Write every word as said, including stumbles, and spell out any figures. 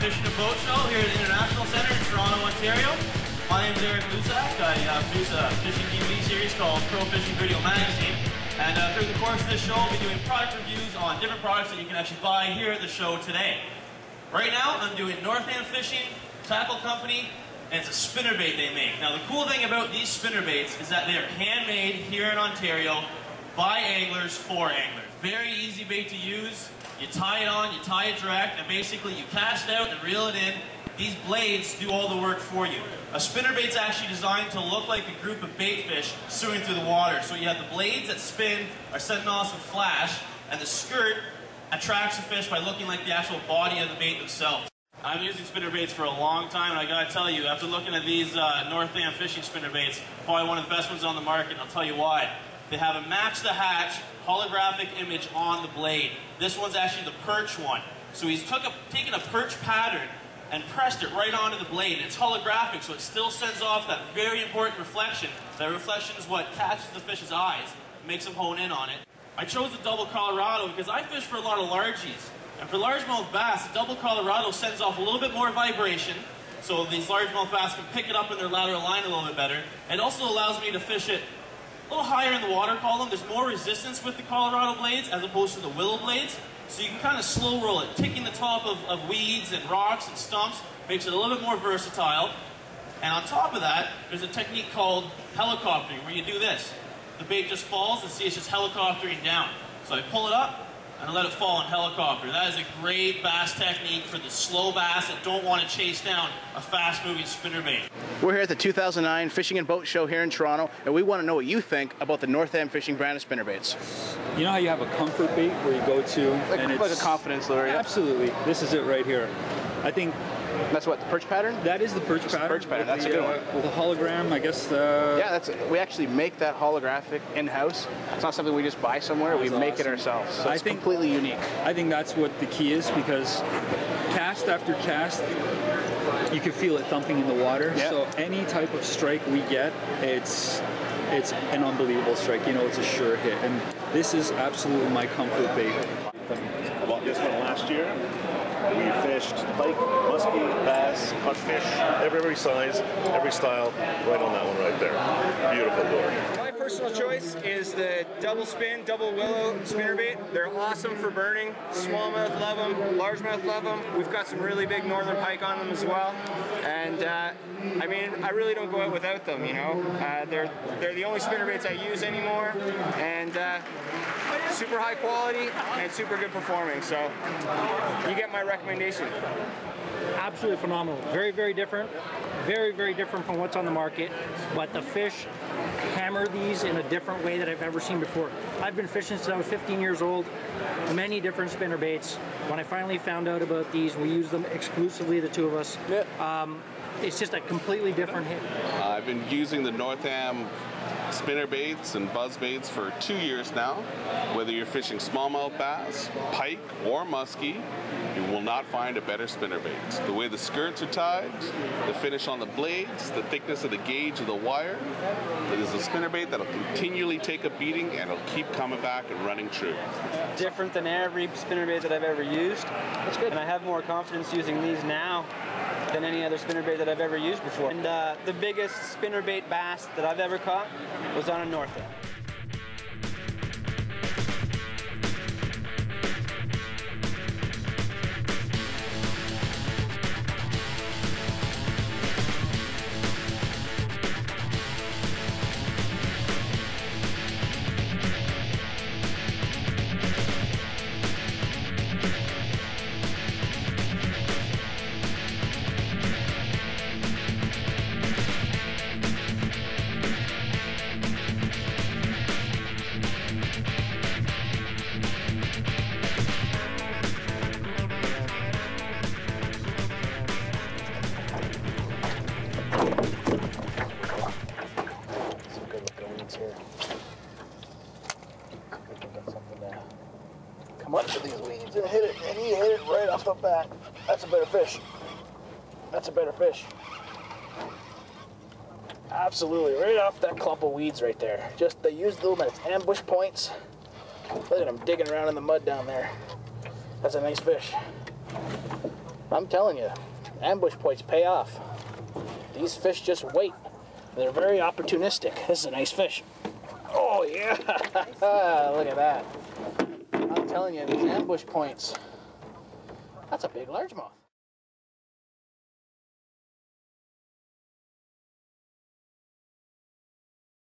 Fishing and Boat Show here at the International Centre in Toronto, Ontario. My name is Eric Lusak. I uh, produce a fishing D V D series called Pro Fishing Video Magazine. And uh, through the course of this show, I'll be doing product reviews on different products that you can actually buy here at the show today. Right now, I'm doing Northam Fishing, Tackle Company, and it's a spinnerbait they make. Now, the cool thing about these spinnerbaits is that they are handmade here in Ontario by anglers for anglers. Very easy bait to use. You tie it on, you tie it direct, and basically you cast it out and reel it in. These blades do all the work for you. A spinnerbait's actually designed to look like a group of bait fish swimming through the water. So you have the blades that spin are setting off with flash, and the skirt attracts the fish by looking like the actual body of the bait themselves. I'm using spinnerbaits for a long time, and I gotta tell you, after looking at these uh, Northam Fishing spinnerbaits, probably one of the best ones on the market, and I'll tell you why. They have a match the hatch holographic image on the blade. This one's actually the perch one. So he's took a, taken a perch pattern and pressed it right onto the blade. It's holographic, so it still sends off that very important reflection. That reflection is what catches the fish's eyes, makes them hone in on it. I chose the double Colorado because I fish for a lot of largies. And for largemouth bass, the double Colorado sends off a little bit more vibration, so these largemouth bass can pick it up in their lateral line a little bit better. It also allows me to fish it a little higher in the water column. There's more resistance with the Colorado blades as opposed to the willow blades. So you can kind of slow roll it, ticking the top of, of weeds and rocks and stumps, makes it a little bit more versatile. And on top of that, there's a technique called helicoptering, where you do this. The bait just falls, and see it's just helicoptering down. So I pull it up, and I let it fall and helicopter. That is a great bass technique for the slow bass that don't want to chase down a fast-moving spinnerbait. We're here at the two thousand nine Fishing and Boat Show here in Toronto, and we want to know what you think about the Northam Fishing brand of spinnerbaits. You know how you have a comfort bait where you go to, like, and it's like a confidence lure. Yeah? Absolutely, this is it right here. I think that's what the perch pattern. That is the perch pattern. The perch pattern. That's the, a good uh, one. With the hologram, I guess. The... Yeah, that's. We actually make that holographic in house. It's not something we just buy somewhere. That's we awesome. Make it ourselves. So I it's think, completely unique. I think that's what the key is, because cast after cast, you can feel it thumping in the water. Yep. So any type of strike we get, it's it's an unbelievable strike. You know, it's a sure hit, and this is absolutely my comfort bait. I bought this one last year. We fished pike, muskie, bass, cutfish, every size, every style, right on that one right there. Beautiful lure. My personal choice is the double spin, double willow spinnerbait. They're awesome for burning. Smallmouth love them, largemouth love them. We've got some really big northern pike on them as well. And uh, I mean, I really don't go out without them, you know. Uh, they're, they're the only spinnerbaits I use anymore. And uh, super high quality and super good performing, so you get my recommendation. Absolutely phenomenal. Very, very different. Very, very different from what's on the market, but the fish hammer these in a different way that I've never seen before. I've been fishing since I was fifteen years old, many different spinnerbaits. When I finally found out about these, we used them exclusively, the two of us. Um, it's just a completely different hit. Uh, I've been using the Northam spinner baits and buzz baits for two years now. Whether you're fishing smallmouth bass, pike, or muskie, you will not find a better spinnerbait. The way the skirts are tied, the finish on the blades, the thickness of the gauge of the wire, it is a spinnerbait that'll continually take a beating and it'll keep coming back and running true. It's different than every spinnerbait that I've ever used. That's good. And I have more confidence using these now than any other spinnerbait that I've ever used before. And uh, the biggest spinnerbait bass that I've ever caught was on a Northam. Much of these weeds and hit it, and he hit it right off the bat. That's a better fish. That's a better fish. Absolutely, right off that clump of weeds right there. Just they used them as ambush points. Look at him digging around in the mud down there. That's a nice fish. I'm telling you, ambush points pay off. These fish just wait. They're very opportunistic. This is a nice fish. Oh yeah, look at that. I'm telling you, these ambush points. That's a big largemouth.